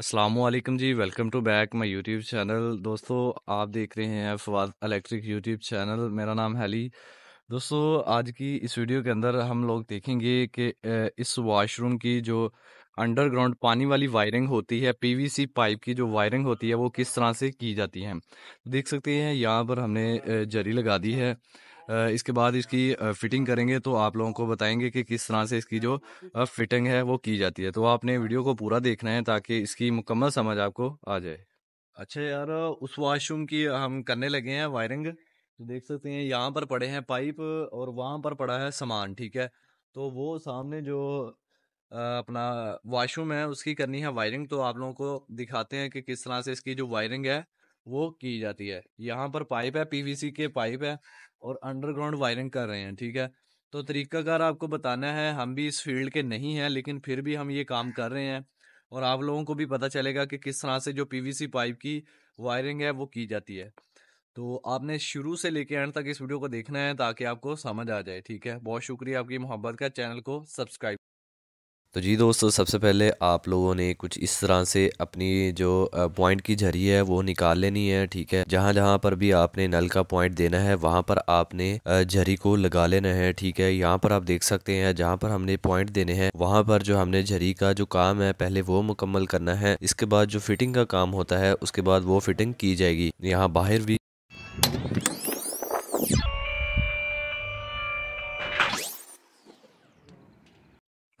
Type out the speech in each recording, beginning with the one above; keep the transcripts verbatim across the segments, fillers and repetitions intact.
अस्सलामुअलैकुम जी, welcome to back my YouTube channel. दोस्तों, आप देख रहे हैं फवाज़ इलेक्ट्रिक यूट्यूब चैनल। मेरा नाम हैली। दोस्तों, आज की इस वीडियो के अंदर हम लोग देखेंगे कि इस वॉशरूम की जो अंडरग्राउंड पानी वाली वायरिंग होती है, पीवीसी पाइप की जो वायरिंग होती है, वो किस तरह से की जाती है। देख सकते हैं यहाँ पर हमने जरी लगा दी है। इसके बाद इसकी फिटिंग करेंगे तो आप लोगों को बताएंगे कि किस तरह से इसकी जो फिटिंग है वो की जाती है। तो आपने वीडियो को पूरा देखना है ताकि इसकी मुकम्मल समझ आपको आ जाए। अच्छा यार, उस वॉशरूम की हम करने लगे हैं वायरिंग। तो देख सकते हैं यहाँ पर पड़े हैं पाइप और वहाँ पर पड़ा है सामान, ठीक है। तो वो सामने जो अपना वॉशरूम है उसकी करनी है वायरिंग। तो आप लोगों को दिखाते हैं कि किस तरह से इसकी जो वायरिंग है वो की जाती है। यहाँ पर पाइप है, पीवीसी के पाइप है और अंडरग्राउंड वायरिंग कर रहे हैं, ठीक है। तो तरीकाकार आपको बताना है, हम भी इस फील्ड के नहीं हैं लेकिन फिर भी हम ये काम कर रहे हैं और आप लोगों को भी पता चलेगा कि किस तरह से जो पीवीसी पाइप की वायरिंग है वो की जाती है। तो आपने शुरू से लेके एंड तक इस वीडियो को देखना है ताकि आपको समझ आ जाए, ठीक है। बहुत शुक्रिया आपकी मोहब्बत का, चैनल को सब्सक्राइब। तो जी दोस्तों, सबसे पहले आप लोगों ने कुछ इस तरह से अपनी जो पॉइंट की झरी है वो निकाल लेनी है, ठीक है। जहाँ जहाँ पर भी आपने नल का पॉइंट देना है वहाँ पर आपने झरी को लगा लेना है, ठीक है। यहाँ पर आप देख सकते हैं जहाँ पर हमने पॉइंट देने हैं वहाँ पर जो हमने झरी का जो काम है पहले वो मुकम्मल करना है। इसके बाद जो फिटिंग का काम होता है उसके बाद वो फिटिंग की जाएगी। यहाँ बाहर भी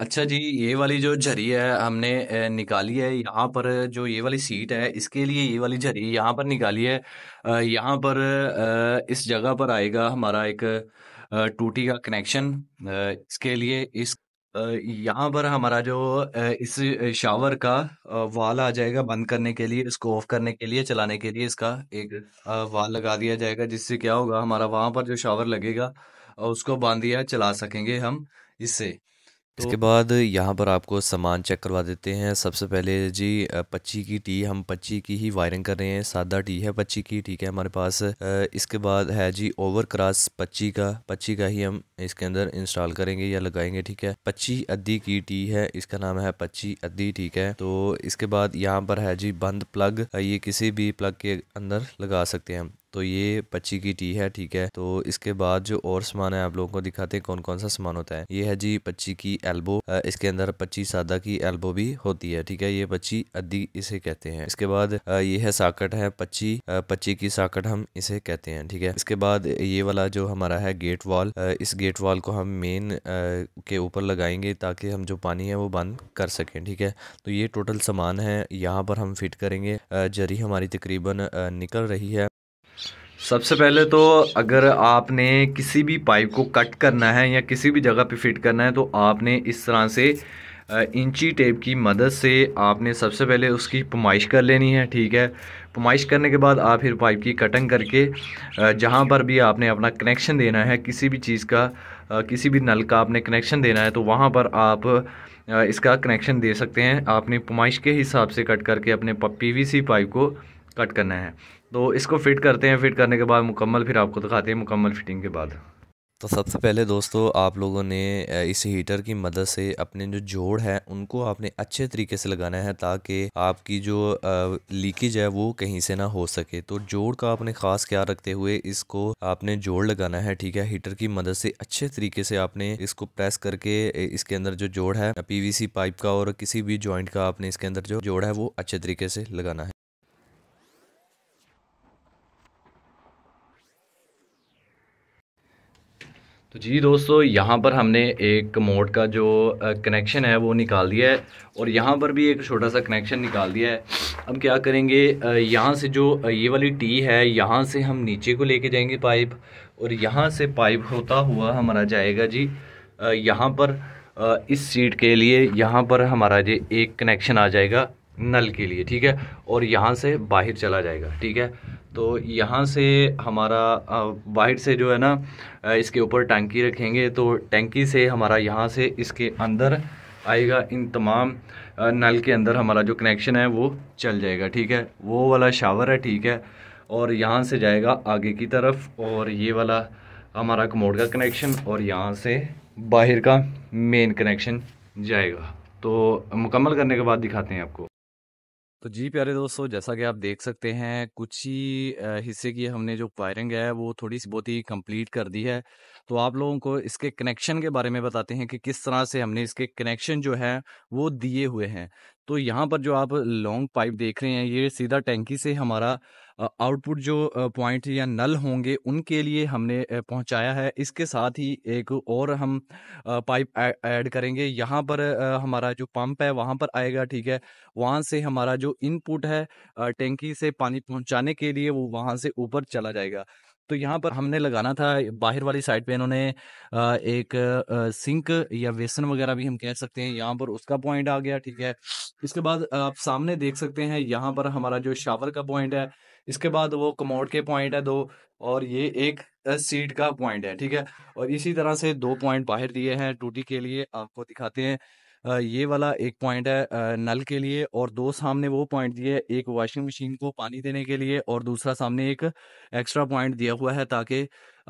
अच्छा जी, ये वाली जो झरी है हमने निकाली है। यहाँ पर जो ये वाली सीट है इसके लिए ये वाली झरी यहाँ पर निकाली है। यहाँ पर इस जगह पर आएगा हमारा एक टूटी का कनेक्शन। इसके लिए इस यहाँ पर हमारा जो इस शावर का वाल आ जाएगा, बंद करने के लिए, इसको ऑफ करने के लिए, चलाने के लिए इसका एक वाल लगा दिया जाएगा, जिससे क्या होगा हमारा वहाँ पर जो शावर लगेगा उसको बांध दिया, चला सकेंगे हम इससे। इसके बाद यहाँ पर आपको सामान चेक करवा देते हैं। सबसे पहले जी पच्ची की टी, हम पच्ची की ही वायरिंग कर रहे हैं। सादा टी है पच्ची की, ठीक है, हमारे पास। इसके बाद है जी ओवर क्रॉस पच्ची का, पच्ची का ही हम इसके अंदर इंस्टॉल करेंगे या लगाएंगे, ठीक है। पच्ची अद्दी की टी है, इसका नाम है पच्ची अद्दी, ठीक है। तो इसके बाद यहाँ पर है जी बंद प्लग, ये किसी भी प्लग के अंदर लगा सकते हैं। तो ये पच्ची की टी है, ठीक है। तो इसके बाद जो और सामान है आप लोगों को दिखाते हैं कौन कौन सा सामान होता है। ये है जी पच्ची की एल्बो, इसके अंदर पच्ची सादा की एल्बो भी होती है, ठीक है। ये पच्ची अद्दी इसे कहते हैं। इसके बाद ये है साकट है पच्ची, पच्ची की साकट हम इसे कहते हैं, ठीक है। इसके बाद ये वाला जो हमारा है गेट वॉल, इस गेट वॉल को हम मेन के ऊपर लगाएंगे ताकि हम जो पानी है वो बंद कर सकें, ठीक है। तो ये टोटल सामान है यहाँ पर हम फिट करेंगे। जरी हमारी तकरीबन निकल रही है। सबसे पहले तो अगर आपने किसी भी पाइप को कट करना है या किसी भी जगह पे फिट करना है तो आपने इस तरह से इंची टेप की मदद से आपने सबसे पहले उसकी पमाइश कर लेनी है, ठीक है। पमाइश करने के बाद आप फिर पाइप की कटिंग करके जहाँ पर भी आपने अपना कनेक्शन देना है, किसी भी चीज़ का, किसी भी नल का आपने कनेक्शन देना है तो वहाँ पर आप इसका कनेक्शन दे सकते हैं। आपने पमाइश के हिसाब से कट करके अपने पीवीसी पाइप को कट करना है। तो इसको फिट करते हैं, फिट करने के बाद मुकम्मल फिर आपको दिखाते हैं मुकम्मल फिटिंग के बाद। तो सबसे पहले दोस्तों, आप लोगों ने इस हीटर की मदद से अपने जो जोड़ है उनको आपने अच्छे तरीके से लगाना है ताकि आपकी जो लीकेज है वो कहीं से ना हो सके। तो जोड़ का आपने ख़ास ख्याल रखते हुए इसको आपने जोड़ लगाना है, ठीक है। हीटर की मदद से अच्छे तरीके से आपने इसको प्रेस करके इसके अंदर जो जोड़ है पीवीसी पाइप का और किसी भी जॉइंट का, आपने इसके अंदर जो जोड़ है वो अच्छे तरीके से लगाना है। तो जी दोस्तों, यहाँ पर हमने एक कमोड का जो कनेक्शन है वो निकाल दिया है और यहाँ पर भी एक छोटा सा कनेक्शन निकाल दिया है। अब क्या करेंगे, यहाँ से जो ये वाली टी है यहाँ से हम नीचे को लेके जाएंगे पाइप और यहाँ से पाइप होता हुआ हमारा जाएगा जी यहाँ पर इस सीट के लिए। यहाँ पर हमारा जी एक कनेक्शन आ जाएगा नल के लिए, ठीक है, और यहाँ से बाहर चला जाएगा, ठीक है। तो यहाँ से हमारा बाहर से जो है ना इसके ऊपर टंकी रखेंगे तो टंकी से हमारा यहाँ से इसके अंदर आएगा, इन तमाम नल के अंदर हमारा जो कनेक्शन है वो चल जाएगा, ठीक है। वो वाला शावर है, ठीक है, और यहाँ से जाएगा आगे की तरफ और ये वाला हमारा कमोड का कनेक्शन और यहाँ से बाहर का मेन कनेक्शन जाएगा। तो मुकम्मल करने के बाद दिखाते हैं आपको। तो जी प्यारे दोस्तों, जैसा कि आप देख सकते हैं कुछ ही अ, हिस्से की हमने जो वायरिंग है वो थोड़ी सी बहुत ही कंप्लीट कर दी है। तो आप लोगों को इसके कनेक्शन के बारे में बताते हैं कि किस तरह से हमने इसके कनेक्शन जो है वो दिए हुए हैं। तो यहाँ पर जो आप लॉन्ग पाइप देख रहे हैं ये सीधा टैंकी से हमारा आउटपुट जो पॉइंट या नल होंगे उनके लिए हमने पहुंचाया है। इसके साथ ही एक और हम पाइप ऐड करेंगे। यहाँ पर हमारा जो पंप है वहाँ पर आएगा, ठीक है। वहाँ से हमारा जो इनपुट है टैंकी से पानी पहुंचाने के लिए वो वहाँ से ऊपर चला जाएगा। तो यहाँ पर हमने लगाना था बाहर वाली साइड पे, इन्होंने एक सिंक या बेसन वगैरह भी हम कह सकते हैं, यहाँ पर उसका पॉइंट आ गया, ठीक है। इसके बाद आप सामने देख सकते हैं यहाँ पर हमारा जो शावर का पॉइंट है, इसके बाद वो कमोड के पॉइंट है दो, और ये एक सीट का पॉइंट है, ठीक है। और इसी तरह से दो पॉइंट बाहर दिए हैं टूटी के लिए, आपको दिखाते हैं। ये वाला एक पॉइंट है नल के लिए और दो सामने वो पॉइंट दिए, एक वॉशिंग मशीन को पानी देने के लिए और दूसरा सामने एक एक्स्ट्रा पॉइंट दिया हुआ है ताकि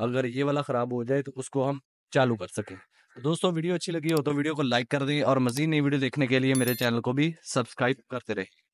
अगर ये वाला ख़राब हो जाए तो उसको हम चालू कर सकें। तो दोस्तों, वीडियो अच्छी लगी हो तो वीडियो को लाइक कर दें और मज़ीद नई वीडियो देखने के लिए मेरे चैनल को भी सब्सक्राइब करते रहें।